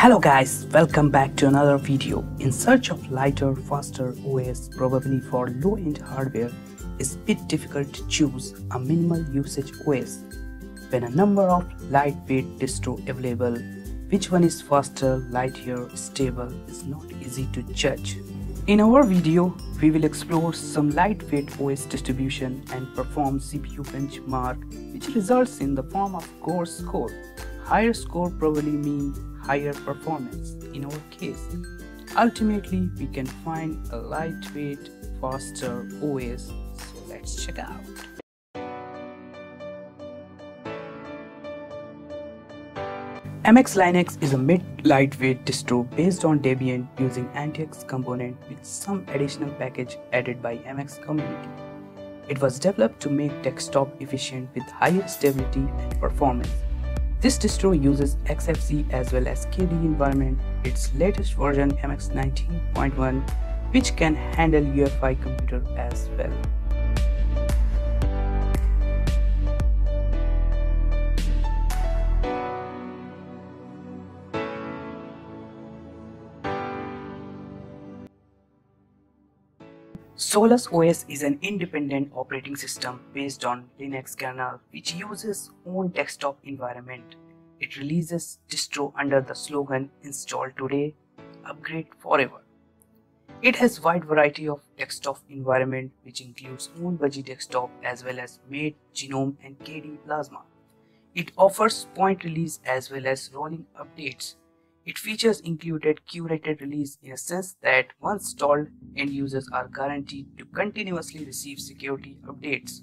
Hello guys, welcome back to another video. In search of lighter, faster OS, probably for low-end hardware, it's a bit difficult to choose a minimal usage OS. When a number of lightweight distros available, which one is faster, lighter, stable is not easy to judge. In our video, we will explore some lightweight OS distribution and perform CPU benchmark, which results in the form of core score. Higher score probably means higher performance in our case. Ultimately, we can find a lightweight, faster OS. So let's check out. MX Linux is a mid-lightweight distro based on Debian using antiX component with some additional package added by MX community. It was developed to make desktop efficient with higher stability and performance. This distro uses Xfce as well as KDE environment, its latest version MX19.1, which can handle UEFI computer as well. Solus OS is an independent operating system based on Linux kernel which uses own desktop environment. It releases distro under the slogan install today, upgrade forever. It has wide variety of desktop environment which includes own Budgie desktop as well as made, GNOME and KDE Plasma. It offers point release as well as rolling updates. It features included curated release in a sense that once installed, end users are guaranteed to continuously receive security updates.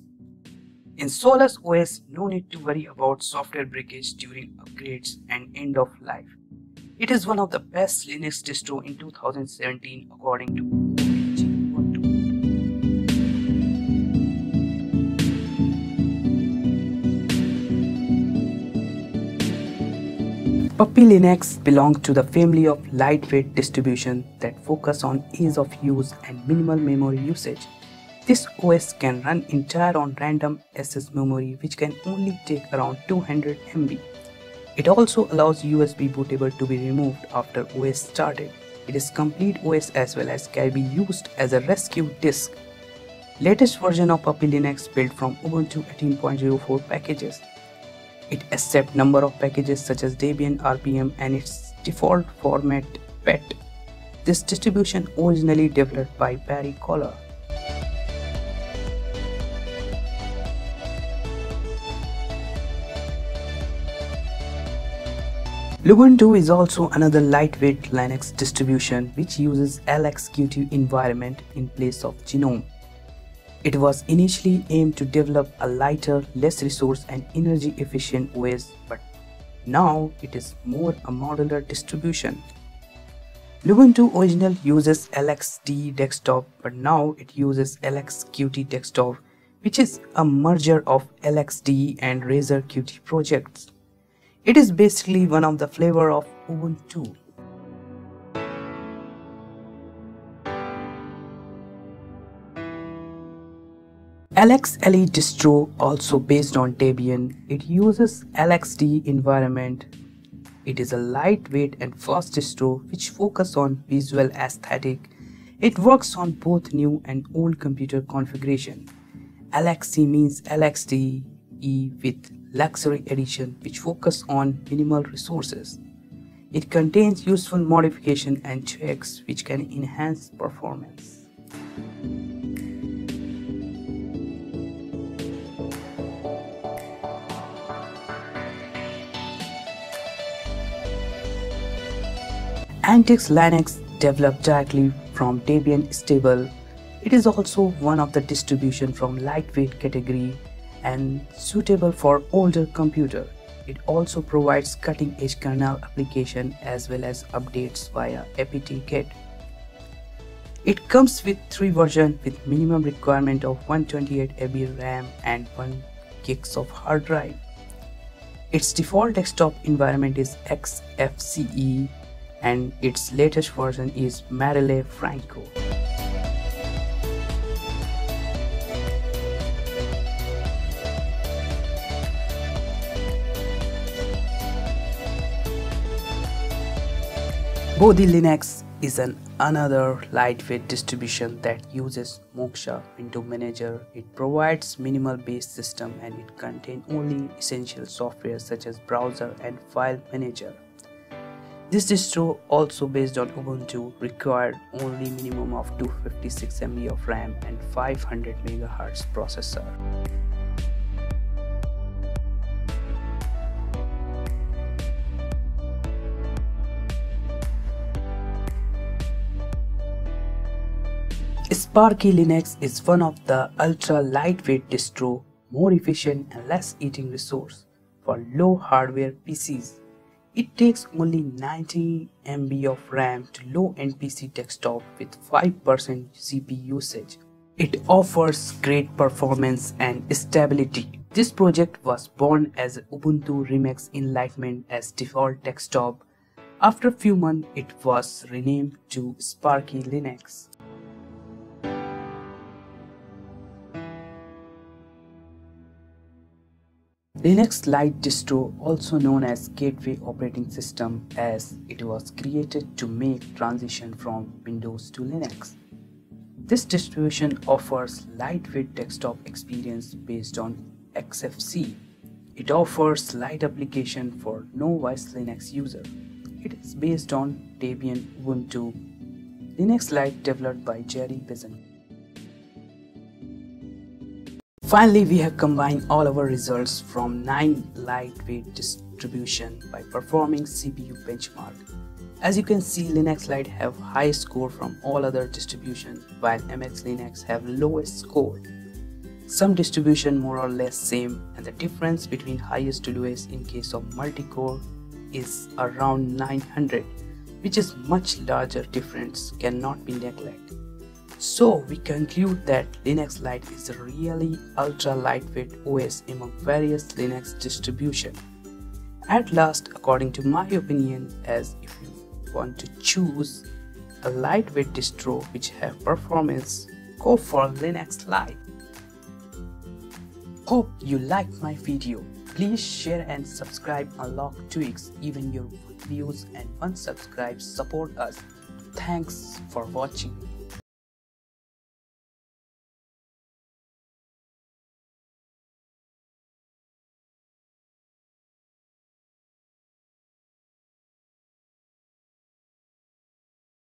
In Solus OS, no need to worry about software breakage during upgrades and end of life. It is one of the best Linux distro in 2017 according to Ubuntu. Puppy Linux belongs to the family of lightweight distributions that focus on ease of use and minimal memory usage. This OS can run entire on random SS memory which can only take around 200 MB. It also allows USB bootable to be removed after OS started. It is complete OS as well as can be used as a rescue disk. Latest version of Puppy Linux built from Ubuntu 18.04 packages. It accepts number of packages such as Debian, RPM and its default format PET. This distribution originally developed by Barry Kauler. Lubuntu is also another lightweight Linux distribution which uses LXQT environment in place of GNOME. It was initially aimed to develop a lighter, less resource and energy efficient OS, but now it is more a modular distribution. Lubuntu original uses LXDE desktop, but now it uses LXQT desktop, which is a merger of LXDE and Razer QT projects. It is basically one of the flavor of Ubuntu. LXLE distro also based on Debian. It uses LXDE environment. It is a lightweight and fast distro which focus on visual aesthetic. It works on both new and old computer configuration. LXE means LXDE with luxury edition which focus on minimal resources. It contains useful modification and tweaks which can enhance performance. antiX Linux developed directly from Debian stable. It is also one of the distribution from lightweight category and suitable for older computer. It also provides cutting-edge kernel application as well as updates via apt-get. It comes with 3 versions with minimum requirement of 128 MB RAM and 1 GB of hard drive. Its default desktop environment is Xfce, and its latest version is Marile Franco. Bodhi Linux is another lightweight distribution that uses Moksha window manager. It provides minimal based system and it contains only essential software such as browser and file manager. This distro, also based on Ubuntu, required only minimum of 256 MB of RAM and 500 MHz processor. Sparky Linux is one of the ultra lightweight distro, more efficient and less eating resource for low hardware PCs. It takes only 90 MB of RAM to low-end PC desktop with 5% CPU usage. It offers great performance and stability. This project was born as Ubuntu Remix Enlightenment as default desktop. After a few months, it was renamed to Sparky Linux. Linux Lite distro, also known as Gateway Operating System, as it was created to make transition from Windows to Linux. This distribution offers lightweight desktop experience based on Xfce. It offers light application for novice Linux user. It is based on Debian Ubuntu. Linux Lite developed by Jerry Pison. Finally, we have combined all our results from 9 lightweight distribution by performing CPU benchmark. As you can see, Linux Lite have high score from all other distributions, while MX Linux have lowest score. Some distribution more or less same, and the difference between highest to lowest in case of multi-core is around 900, which is much larger difference, cannot be neglected. So we conclude that Linux Lite is a really ultra lightweight OS among various Linux distribution. At last, according to my opinion, as if you want to choose a lightweight distro which have performance, go for Linux Lite. Hope you liked my video. Please share and subscribe Unlocked Tweaks. Even your views and unsubscribes support us. Thanks for watching.